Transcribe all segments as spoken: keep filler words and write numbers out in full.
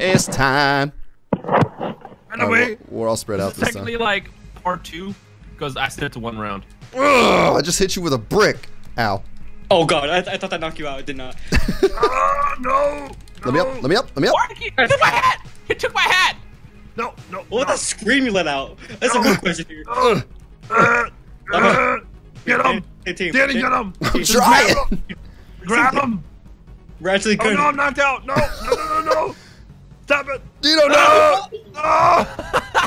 It's time. And uh, away. We're, we're all spread this out. This is technically time. Like part two, because I said it to one round. Ugh, I just hit you with a brick. Ow. Oh god, I, th I thought that knocked you out. It did not. uh, no, no. Let me up. Let me up. Let me up. He took my hat. He took my hat. No, no. What was no. that scream you let out? That's no. a good question here. Uh, uh, uh, get him. Hey, team, Danny, get him. I'm trying. Grab him. We're actually good. Oh, no, I'm knocked out. No, no, no, no, no. Stop it. You don't know. No.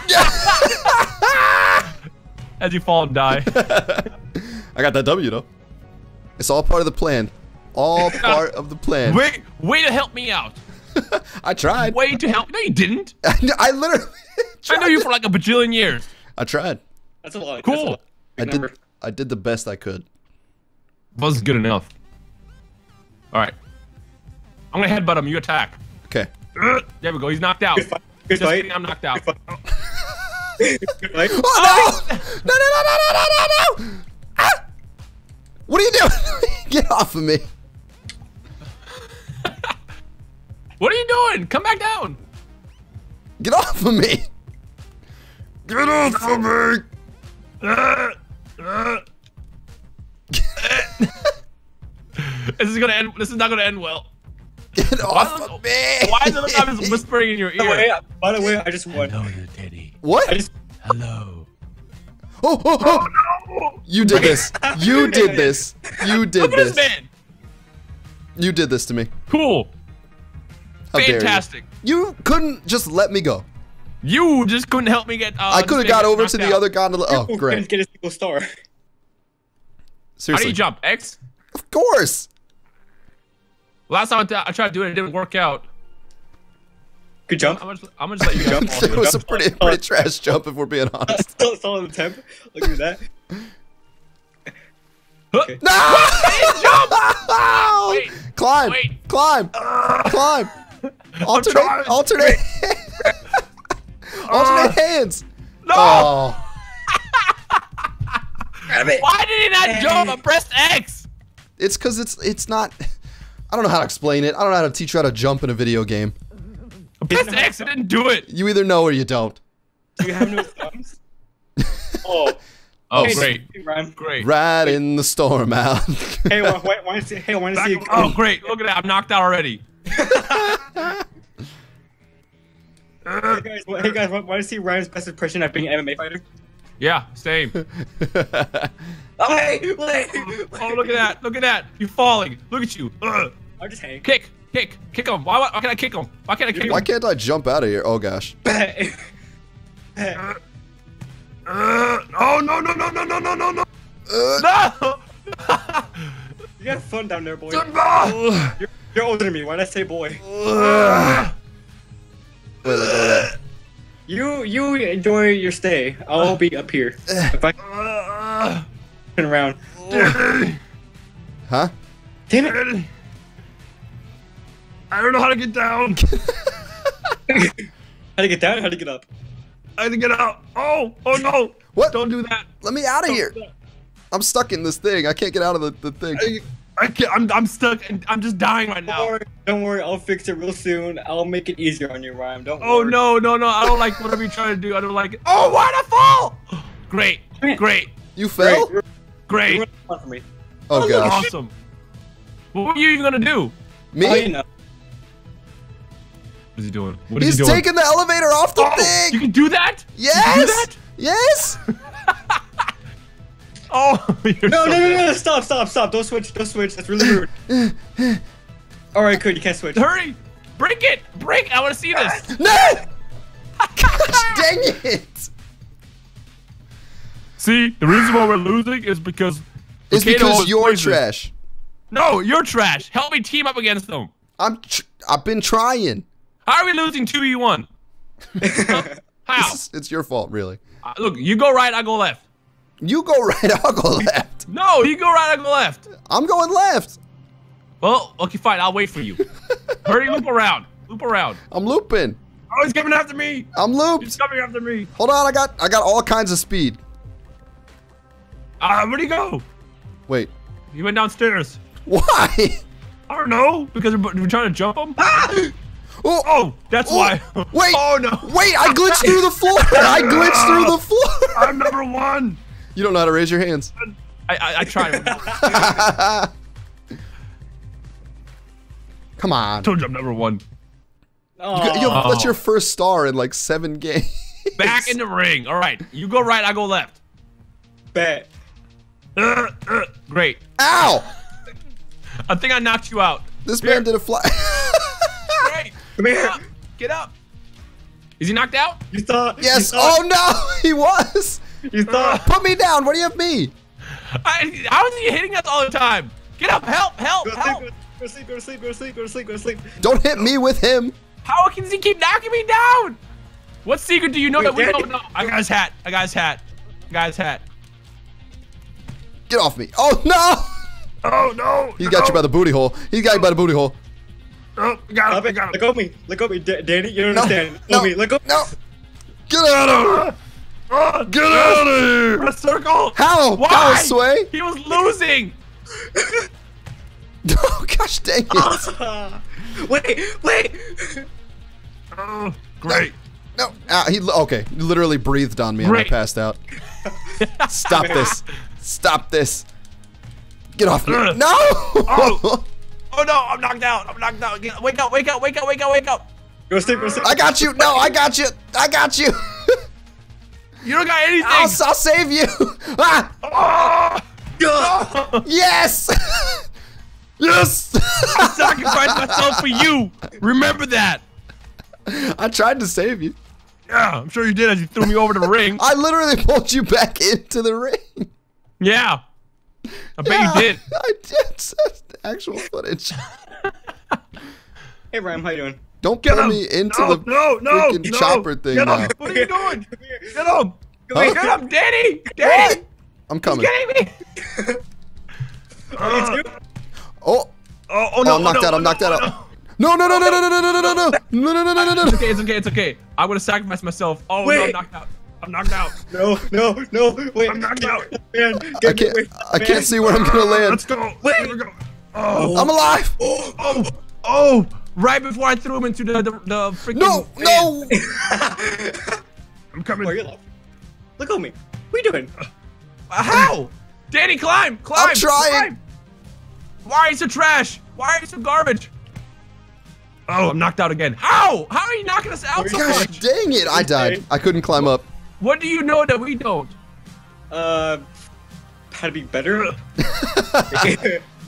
no. As you fall and die. I got that W, though. It's all part of the plan. All part of the plan. Way, way to help me out. I tried. Way to help. No, you didn't. I, I literally tried. I knew you for like a bajillion years. I tried. That's a lot. Cool. That's a lot. I did, I did the best I could. Was good enough. All right. I'm going to headbutt him. You attack. Okay. There we go. He's knocked out. Good fight. Good Just fight. Kidding, I'm knocked out. Good fight. Good fight. Oh, no. No, no, no, no, no, no, no, no. Ah! What are you doing? Get off of me. What are you doing? Come back down. Get off of me. Get off of me. This is gonna end. This is not gonna end well. Get off of me. Why is it I'm just whispering in your ear? By the way, by the way I just won. Hello, you daddy. What? I just, hello. Oh, oh, oh. Oh no. You did this. You did this. You did this. Look at this man. You did this to me. Cool. How Fantastic. You. you couldn't just let me go. You just couldn't help me get. Uh, I could have got over to the out. other gondola. Oh, you great. Couldn't get a single star. Seriously. How do you jump? X? Of course. Last time I, I tried to do it, it didn't work out. Good jump. I'm, I'm, just, I'm just let you jump. It was a pretty, pretty trash jump, if we're being honest. Still solid attempt. Look at that. Okay. No! Oh, wait, climb! Wait. Climb! Uh, climb! Alternate! Alternate! uh, alternate hands! No! Oh. Why did he not jump? I pressed X. It's because it's it's not. I don't know how to explain it. I don't know how to teach you how to jump in a video game. I pressed X. I didn't do it. You either know or you don't. Do you have no thumbs? Oh. Oh, hey, great. Great. Right in the storm, Al. Hey, why, why, why, hey, why don't you see Oh, great. Look at that. I'm knocked out already. Hey, guys, well, hey, guys, want to see Ryan's best impression at being an M M A fighter? Yeah, same. Oh, hey, wait, wait. Oh, look at that. Look at that. You're falling. Look at you. I'll just hang. Kick. Kick. Kick him. Why, why can't I kick him? Why can't I kick him? Why can't I jump out of here? Oh, gosh. Uh, oh no no no no no no no no! Uh, no! You got fun down there, boy. You're, you're older than me. Why'd I say boy? Uh, uh, you you enjoy your stay. I'll uh, be up here. Uh, if I uh, turn around. Uh, huh? Damn it! I don't know how to get down. How to get down? How to get up? I had to get out. Oh, oh no. What? Don't do that. Let me out of Don't here. I'm stuck in this thing. I can't get out of the, the thing. I, I can't. I'm, I'm stuck. And I'm just dying right now. Don't worry. Don't worry. I'll fix it real soon. I'll make it easier on you, Ryan. Don't oh, worry. Oh, no, no, no. I don't like whatever you're trying to do. I don't like it. Oh, why'd I fall? Great. Great. You fell? Great. Great. You're running for me. Oh, God. Awesome. Well, what were you even going to do? Me? Oh, you know. What is he doing? What is He's he doing? taking the elevator off the oh, thing! You can do that? Yes! You do that? Yes! Oh, you're no, so no, no, no, no, stop, stop, stop. Don't switch, don't switch. That's really rude. Alright, good, you can't switch. Hurry! Break it! Break! I want to see this! No! Gosh, dang it! See, the reason why we're losing is because... It's because you're poison. trash. No, you're trash. Help me team up against them. I'm tr I've been trying. How are we losing two v one? How? Is, it's your fault, really. Uh, look, you go right, I go left. You go right, I'll go left. No, you go right, I go left. I'm going left. Well, okay, fine. I'll wait for you. Hurry, loop around. Loop around. I'm looping. Oh, he's coming after me. I'm looped. He's coming after me. Hold on, I got I got all kinds of speed. Uh, where'd he go? Wait. He went downstairs. Why? I don't know. Because we're, we're trying to jump him. Ah! Oh, oh that's oh, why. Wait. Oh no. Wait, I glitched through the floor. I glitched through the floor. I'm number one. You don't know how to raise your hands. I I, I try. Come on. I told you I'm number one. Oh. Yo, that's your first star in like seven games. Back in the ring. All right, you go right, I go left. Bet. Uh, uh, great. Ow! I think I knocked you out. This Here. man did a fly. Great. Come Get here. Up. Get up. Is he knocked out? You thought. Yes. You thought. Oh no, he was. You thought. Put me down. What do you have me? I, how is he hitting us all the time? Get up! Help! Help! Go help! Sleep, go to sleep! Go to sleep! Go to sleep! Go to sleep! Go to sleep! Don't hit me with him. How can he keep knocking me down? What secret do you know Wait, that we don't know? I got his hat. I got his hat. I got his hat. Get off me. Oh, no. Oh, no. He got no. you by the booty hole. He got you by the booty hole. Oh, got him. Got him. Look at me. Look at me, D Danny. You don't no. understand. No. Me. Look at me. No. Get out of here. Uh, get yes. out of here. We're a circle. How? Why? How, Sway? He was losing. Oh, gosh dang it. Uh, wait. Wait. Oh, great. No. No, uh, he okay. He literally breathed on me Great. and I passed out. Stop this! Stop this! Get off me! No! Oh. Oh no! I'm knocked out! I'm knocked out! Wake up! Wake up! Wake up! Wake up! Wake up! Go sleep! Go sleep! I got you! No! I got you! I got you! You don't got anything! I'll, I'll save you! Ah! Oh. Yes! Yes! I sacrificed myself for you. Remember that. I tried to save you. Yeah, I'm sure you did as you threw me over to the ring. I literally pulled you back into the ring. Yeah. I bet yeah, you did. I did. Actual footage. Hey, Ryan, how you doing? Don't get pull him. me into no, the no, no, freaking no. chopper thing get now. What are you doing? Get him. Huh? Get him, Danny. Danny. What? I'm coming. He's getting me. uh, oh. Oh, oh, no, oh, I'm knocked oh, no, out. I'm knocked oh, out. Oh, no. No no no no no no no no no no no no no no no no. It's okay, it's okay, it's okay. I'm gonna sacrifice myself. Oh no, I'm knocked out. I'm knocked out. No, no, no, wait, I'm knocked out. I can't I can't see where I'm gonna land. Let's go. Wait. Oh, I'm alive! Oh, oh, oh, right before I threw him into the the, the freaking No, no! I'm coming. Look at me. What are you doing? How? Danny, climb! Climb! I'm trying! Why are you so trash? Why are you so garbage? Oh, I'm knocked out again. How? How are you knocking us out so much? Gosh, dang it. I died. I couldn't climb up. What do you know that we don't? Uh, how to be better?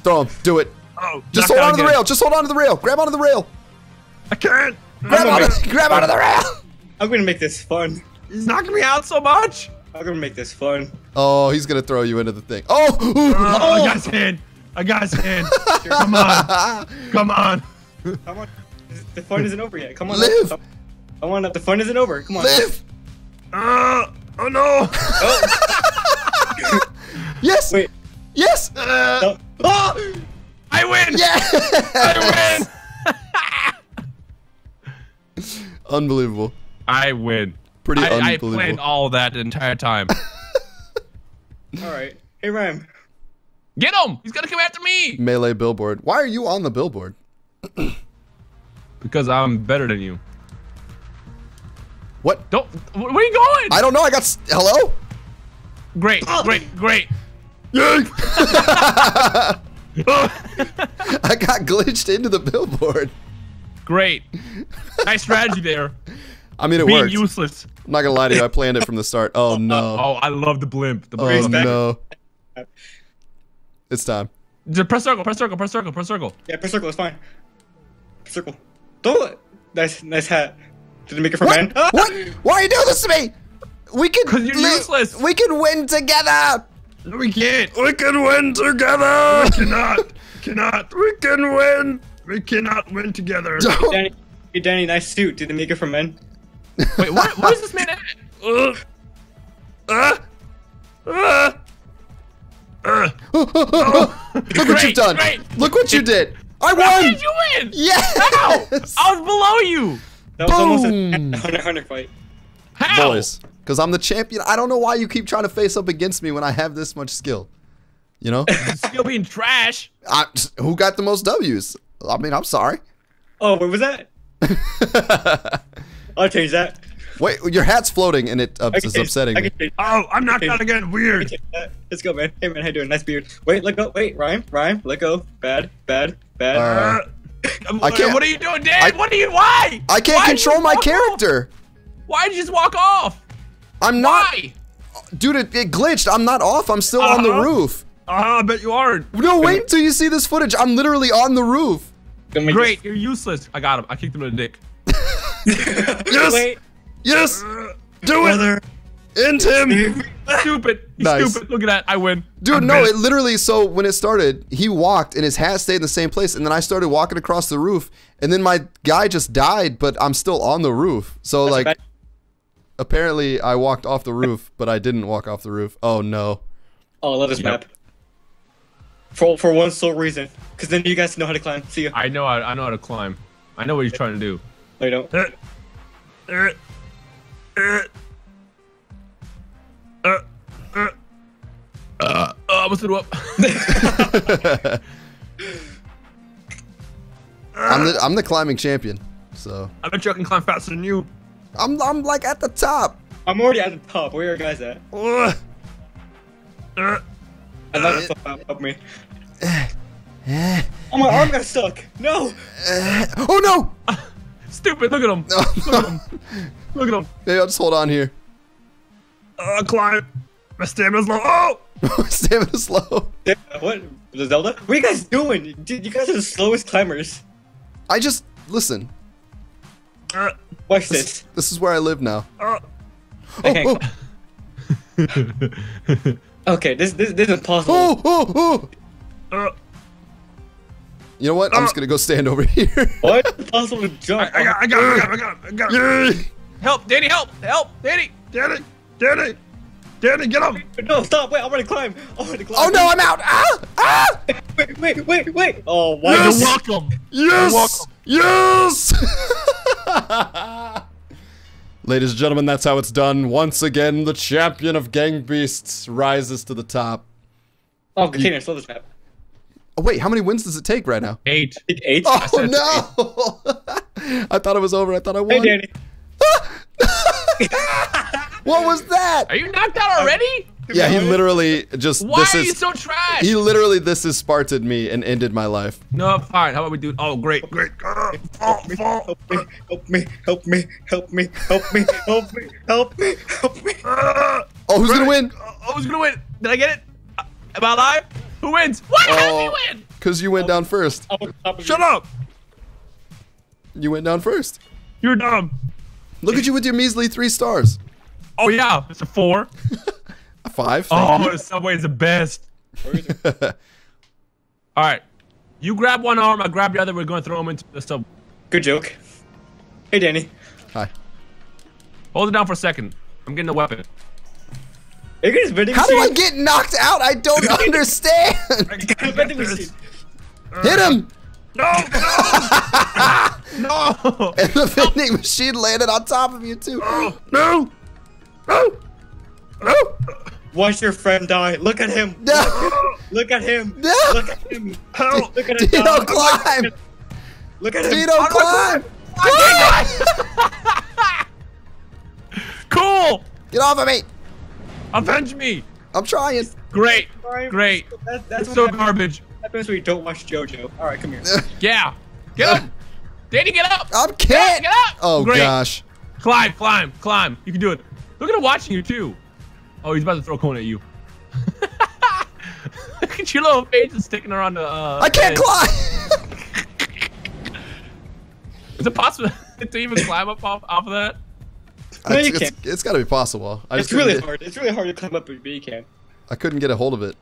Throw him. Do it. Oh, just hold on to the rail. Just hold on to the rail. Grab onto the rail. I can't. Grab onto, grab onto the rail. I'm going to make this fun. He's knocking me out so much. I'm going to make this fun. Oh, he's going to throw you into the thing. Oh. Uh, oh. I got his hand. I got his hand. Come on. Come on. Come on. The fun isn't over yet. Come on. Live. Up. Come on up. The fun isn't over. Come on. Live. Uh, oh no. Oh. Yes. Wait. Yes. Uh, no. Oh. I win. Yes. I win. Unbelievable. I win. Pretty I, unbelievable. I planned all that the entire time. All right. Hey, Ryan. Get him. He's going to come after me. Melee billboard. Why are you on the billboard? Because I'm better than you. What? Don't. Where are you going? I don't know. I got. Hello? Great. Oh. Great. Great. Yay! I got glitched into the billboard. Great. Nice strategy there. I mean, it Being worked. useless. I'm not gonna lie to you. I planned it from the start. Oh no. Oh, I love the blimp. The blimp's back. Oh no. It's time. Just press circle. Press circle. Press circle. Press circle. Yeah, press circle. It's fine. Circle. Don't. Nice, nice hat. Did it make it for man? What? What? Why are you doing this to me? We can. Cause you're useless. We can win together. No, we can't. We can win together. We cannot. Cannot. We can win. We cannot win together. Hey Danny, hey Danny, nice suit. Did it make it for men? Wait, what? What is this man at? Uh. Uh. Uh. Uh. Oh. Look great, what you've done. Great. Look what you did. I won! How did you win? Yes! How? I was below you! That was Boom. almost a one hundred fight. How? Boys, because I'm the champion. I don't know why you keep trying to face up against me when I have this much skill. You know? Skill being trash. I, who got the most W's? I mean, I'm sorry. Oh, what was that? I'll change that. Wait, your hat's floating and it uh, is upsetting me. Oh, I'm knocked out again. Weird. Let's go, man. Hey, man, how you doing? Nice beard. Wait, let go. Wait, rhyme, rhyme, let go. Bad, bad, bad. Uh, I can't. What are you doing, Dave? I, what do you? Why? I can't why control my character. Off? Why did you just walk off? I'm not. Why? Dude, it, it glitched. I'm not off. I'm still uh-huh. on the roof. Uh, I bet you are. No, wait until you see this footage. I'm literally on the roof. Great, just... you're useless. I got him. I kicked him in the dick. Yes. Wait. Yes! Do it! End him! Stupid! He's nice. Stupid! Look at that! I win! Dude, I'm no! Pissed. It literally. So when it started, he walked and his hat stayed in the same place, and then I started walking across the roof, and then my guy just died, but I'm still on the roof. So that's like, bad. Apparently I walked off the roof, but I didn't walk off the roof. Oh no! Oh, I love this yep. map. For for one sole reason, because then you guys know how to climb. See ya. I know. I, I know how to climb. I know what you're trying to do. No, you don't. Uh, uh. Uh, uh, uh. Uh, I almost threw up. I'm the I'm the climbing champion, so. I bet you I can climb faster than you. I'm I'm like at the top. I'm already at the top. Where are you guys at? Uh, uh, I thought it, uh, help me. Uh, uh, oh, my arm got stuck. No. Uh, oh no. Stupid! Look at him! Look at him! Look at him! Maybe I'll just hold on here. Uh, climb! My stamina's low! Oh! My stamina's low. Yeah, what? The Zelda? What are you guys doing? Dude, you guys are the slowest climbers. I just listen. Uh, Watch this, this. This is where I live now. Uh, oh, oh. Okay, this this this is possible. Oh, oh, oh. Uh, You know what? Uh, I'm just gonna go stand over here. What? Possible jump. I, I got him, I got him, I got him, I got him. Help, Danny, help, help, Danny, Danny, Danny, Danny, get him. No, stop, wait, I'm gonna climb. I'm gonna climb. Oh no, I'm out. Ah! Ah! Wait, wait, wait, wait. Oh, wow. Yes. You're welcome. Yes. You're welcome. Yes. Ladies and gentlemen, that's how it's done. Once again, the champion of Gang Beasts rises to the top. Oh, continue, slow this map. Oh, wait, how many wins does it take right now? Eight. Eight? Oh, I no! Eight. I thought it was over. I thought I won. Hey, Danny. What was that? Are you knocked out already? Yeah, he literally just... Why this are is, you so trash? He literally, this has sparted me and ended my life. No, fine. How about we do... Oh, great, great. Oh, help, me, help me, help me, help me, help me, help me, help me, help me. Oh, who's going to win? Oh, who's going to win? Did I get it? Am I alive? Who wins? What? Oh, how did we win? Because you went down first. Shut up! You went down first. You're dumb. Look at you with your measly three stars. Oh yeah, it's a four. A five. Oh, the Subway's the best. All right, you grab one arm, I grab the other. We're gonna throw him into the Subway. Good joke. Hey, Danny. Hi. Hold it down for a second. I'm getting a weapon. How do I get knocked out? I don't understand. Hit him! No! No! No! And the vending machine landed on top of you too. Oh, no! No! No! Watch your friend die. Look at him. No! Look at him. No! Look at him. Help! Look at him. Tito, climb! Look at him. Tito, climb! Cool! Get off of me! Avenge me! I'm trying. Great, great. That's, that's it's so happens. Garbage. That means we don't watch JoJo. All right, come here. Yeah, get up, Danny, get up. I'm kidding. Get up. Oh great. Gosh. Climb, climb, climb. You can do it. Look at him watching you too. Oh, he's about to throw a cone at you. Look at your little face is sticking around the. Uh, I can't head. Climb. Is it possible to even climb up off off of that? No, I, you it's, it's, it's got to be possible. I it's really get, hard. It's really hard to climb up, but you can. I couldn't get a hold of it.